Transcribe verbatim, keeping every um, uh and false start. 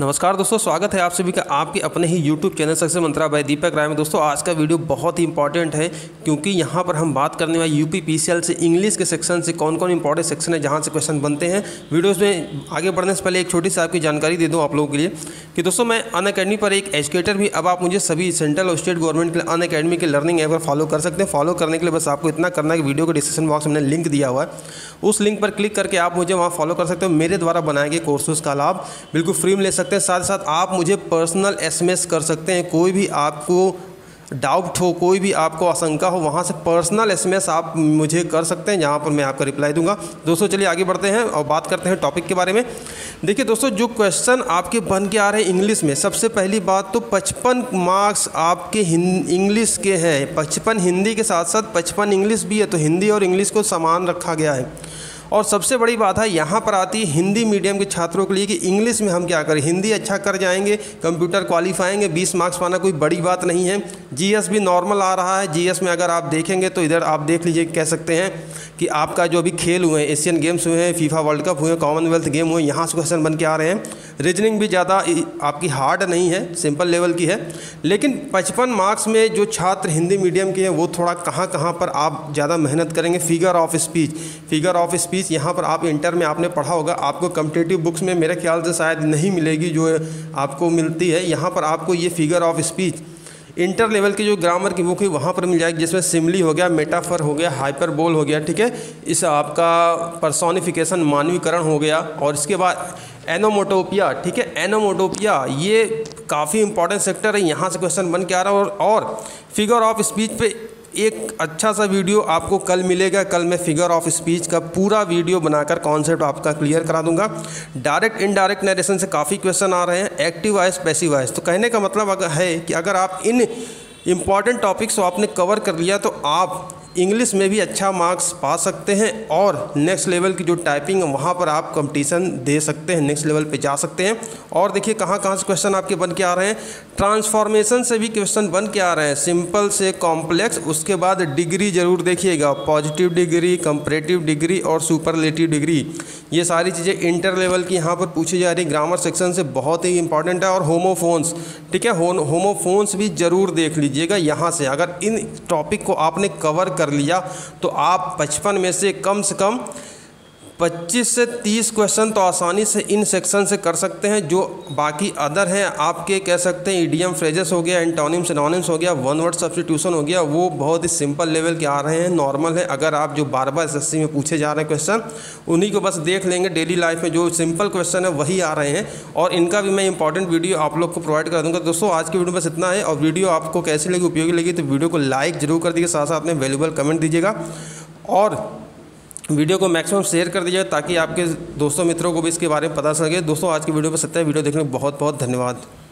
नमस्कार दोस्तों, स्वागत है आप सभी का आपके अपने ही YouTube channel success Mantra by Deepak Rai में। दोस्तों आज का वीडियो बहुत ही इंपॉर्टेंट है क्योंकि यहाँ पर हम बात करने वाले यूपीपीसीएल से इंग्लिश के सेक्शन से कौन कौन इंपॉर्टेंट सेक्शन है जहाँ से क्वेश्चन बनते हैं। वीडियोज़ में आगे बढ़ने से पहले एक छोटी सी आपकी जानकारी दे दूँ आप लोगों के लिए कि दोस्तों मैं अनअकैडमी पर एक एजुकेटर भी, अब आप मुझे सभी सेंट्रल और स्टेट गवर्नमेंट के लिए अनअकैडमी के लर्निंग ऐप पर फॉलो कर सकते हैं। फॉलो करने के लिए बस आपको इतना करना है कि वीडियो के डिस्क्रिप्शन बॉक्स में लिंक दिया हुआ है, उस लिंक पर क्लिक करके आप मुझे वहाँ फॉलो कर सकते हो। मेरे द्वारा बनाए गए कोर्सेज का लाभ बिल्कुल फ्री में ले सकते हैं। साथ साथ आप मुझे पर्सनल एसएमएस कर सकते हैं, कोई भी आपको डाउट हो, कोई भी आपको आशंका हो, वहाँ से पर्सनल एसएमएस आप मुझे कर सकते हैं जहाँ पर मैं आपका रिप्लाई दूंगा। दोस्तों चलिए आगे बढ़ते हैं और बात करते हैं टॉपिक के बारे में। देखिए दोस्तों, जो क्वेश्चन आपके बन के आ रहे हैं इंग्लिश में, सबसे पहली बात तो पचपन मार्क्स आपके इंग्लिश के हैं। पचपन हिंदी के साथ साथ पचपन इंग्लिश भी है, तो हिंदी और इंग्लिश को समान रखा गया है। और सबसे बड़ी बात है यहाँ पर आती है हिंदी मीडियम के छात्रों के लिए कि इंग्लिश में हम क्या करें। हिंदी अच्छा कर जाएंगे, कंप्यूटर क्वालिफाइंग है, बीस मार्क्स पाना कोई बड़ी बात नहीं है। जीएस भी नॉर्मल आ रहा है। जीएस में अगर आप देखेंगे तो इधर आप देख लीजिए, कह सकते हैं कि आपका जो अभी खेल हुए हैं, एशियन गेम्स हुए हैं, फीफा वर्ल्ड कप हुए हैं, कॉमनवेल्थ गेम हुए, यहाँ से क्वेश्चन बन के आ रहे हैं। रीजनिंग भी ज़्यादा आपकी हार्ड नहीं है, सिंपल लेवल की है। लेकिन पचपन मार्क्स में जो छात्र हिंदी मीडियम के हैं वो थोड़ा कहाँ कहाँ पर आप ज़्यादा मेहनत करेंगे। Figure of speech, figure of speech यहाँ पर आप इंटर में आपने पढ़ा होगा, आपको कॉम्पिटिटिव बुक्स में मेरे ख्याल से शायद नहीं मिलेगी जो आपको मिलती है। यहाँ पर आपको ये figure of speech inter level की जो ग्रामर की बुक है वहाँ पर मिल जाएगी, जिसमें सिमली हो गया, मेटाफर हो गया, हाइपरबोल हो गया, ठीक है, इस आपका पर्सोनिफिकेशन मानवीकरण हो गया। और इसके बाद ओनोमेटोपोइया, ठीक है, ओनोमेटोपोइया ये काफ़ी इंपॉर्टेंट सेक्टर है, यहाँ से क्वेश्चन बन के आ रहा है। और फिगर ऑफ स्पीच पे एक अच्छा सा वीडियो आपको कल मिलेगा। कल मैं फिगर ऑफ स्पीच का पूरा वीडियो बनाकर कॉन्सेप्ट आपका क्लियर करा दूंगा। डायरेक्ट इनडायरेक्ट नरेशन से काफ़ी क्वेश्चन आ रहे हैं, एक्टिव वॉइस, पैसिव वॉइस। तो कहने का मतलब अगर है कि अगर आप इन इम्पॉर्टेंट टॉपिक्स को आपने कवर कर लिया तो आप इंग्लिश में भी अच्छा मार्क्स पा सकते हैं और नेक्स्ट लेवल की जो टाइपिंग है वहाँ पर आप कंपटीशन दे सकते हैं, नेक्स्ट लेवल पे जा सकते हैं। और देखिए कहाँ कहाँ से क्वेश्चन आपके बन के आ रहे हैं। ट्रांसफॉर्मेशन से भी क्वेश्चन बन के आ रहे हैं, सिंपल से कॉम्प्लेक्स। उसके बाद डिग्री ज़रूर देखिएगा, पॉजिटिव डिग्री, कंपैरेटिव डिग्री और सुपरलेटिव डिग्री, ये सारी चीज़ें इंटर लेवल की यहाँ पर पूछी जा रही, ग्रामर सेक्शन से बहुत ही इंपॉर्टेंट है। और होमोफोन्स, ठीक है, होमोफोन्स भी ज़रूर देख लीजिएगा। यहाँ से अगर इन टॉपिक को आपने कवर कर लिया तो आप पचपन में से कम से कम पच्चीस से तीस क्वेश्चन तो आसानी से इन सेक्शन से कर सकते हैं। जो बाकी अदर हैं आपके, कह सकते हैं ईडियम फ्रेजेस हो गया, एंटोनिम्स सिनोनिम्स हो गया, वन वर्ड सब्स्टिट्यूशन हो गया, वो बहुत ही सिंपल लेवल के आ रहे हैं, नॉर्मल है। अगर आप जो बार बार एसएससी में पूछे जा रहे हैं क्वेश्चन, उन्हीं को बस देख लेंगे, डेली लाइफ में जो सिंपल क्वेश्चन है वही आ रहे हैं। और इनका भी मैं इंपॉर्टेंट वीडियो आप लोग को प्रोवाइड कर दूँगा। दोस्तों आज की वीडियो बस इतना है, और वीडियो आपको कैसी लगी, उपयोगी लगी तो वीडियो को लाइक जरूर कर दीजिएगा, साथ साथ में वैल्यूबल कमेंट दीजिएगा और वीडियो को मैक्सिमम शेयर कर दीजिए ताकि आपके दोस्तों मित्रों को भी इसके बारे में पता चल सके। दोस्तों आज की वीडियो पर सत्ता है, वीडियो देखने बहुत बहुत धन्यवाद।